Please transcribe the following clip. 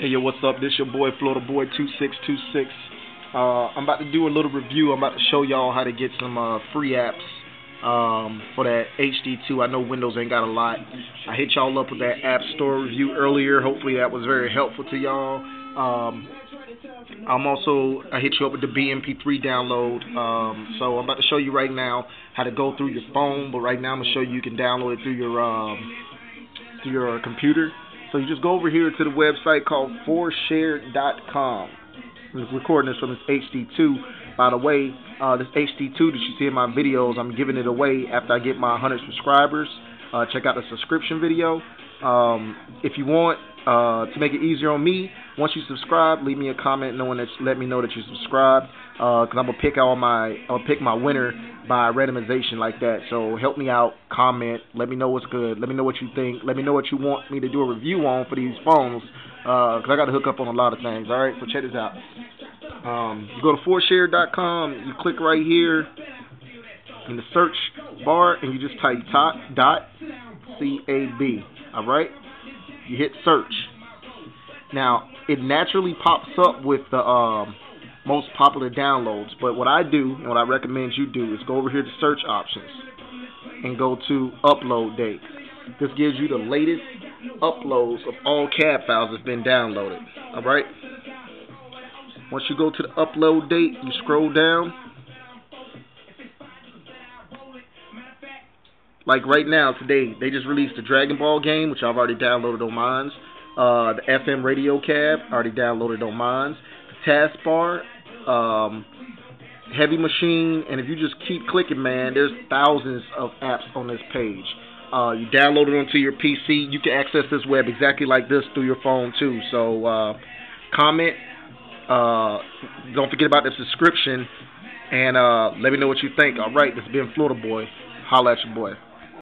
Hey, yo, what's up? This your boy, FloridaBoy2626. I'm about to do a little review. I'm about to show y'all how to get some free apps for that HD2. I know Windows ain't got a lot. I hit y'all up with that App Store review earlier. Hopefully that was very helpful to y'all. I hit you up with the BMP3 download. So I'm about to show you right now how to go through your phone, but right now I'm going to show you can download it through your computer. So you just go over here to the website called 4shared.com. I'm recording this from this HD2. By the way, this HD2 that you see in my videos, I'm giving it away after I get my 100 subscribers. Check out the subscription video. If you want to make it easier on me, once you subscribe, leave me a comment knowing that let me know that you subscribed, because I'm gonna pick out my winner by randomization like that. So help me out, comment, let me know what's good, let me know what you think, let me know what you want me to do a review on for these phones, because I got to hook up on a lot of things. All right, so check this out. You go to 4share.com, you click right here in the search bar, and you just type .cab. All right, you hit search. Now it naturally pops up with the most popular downloads, but what I do and what I recommend you do is go over here to search options and go to upload date. This gives you the latest uploads of all CAB files that's been downloaded. All right, once you go to the upload date, you scroll down. Like right now, today, they just released the Dragon Ball game, which I've already downloaded on mine. The FM radio CAB, already downloaded on mine. The taskbar, Heavy Machine, and if you just keep clicking, man, there's thousands of apps on this page. You download it onto your PC. You can access this web exactly like this through your phone, too. So, comment. Don't forget about the subscription. And let me know what you think. All right, this has been Florida Boy. Holla at your boy.